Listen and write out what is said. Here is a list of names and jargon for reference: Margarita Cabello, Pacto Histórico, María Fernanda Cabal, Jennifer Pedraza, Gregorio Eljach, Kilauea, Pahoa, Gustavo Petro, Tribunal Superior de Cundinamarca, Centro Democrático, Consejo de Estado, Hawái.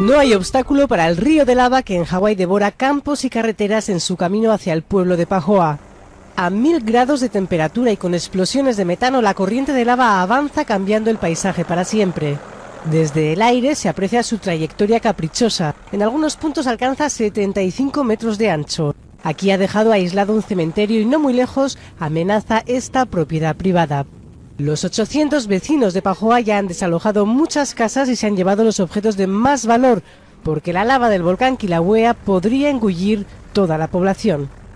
No hay obstáculo para el río de lava que en Hawái devora campos y carreteras en su camino hacia el pueblo de Pahoa. A 1000 grados de temperatura y con explosiones de metano, la corriente de lava avanza cambiando el paisaje para siempre. Desde el aire se aprecia su trayectoria caprichosa. En algunos puntos alcanza 75 metros de ancho. Aquí ha dejado aislado un cementerio y no muy lejos amenaza esta propiedad privada. Los 800 vecinos de Pahoa ya han desalojado muchas casas y se han llevado los objetos de más valor, porque la lava del volcán Kilauea podría engullir toda la población.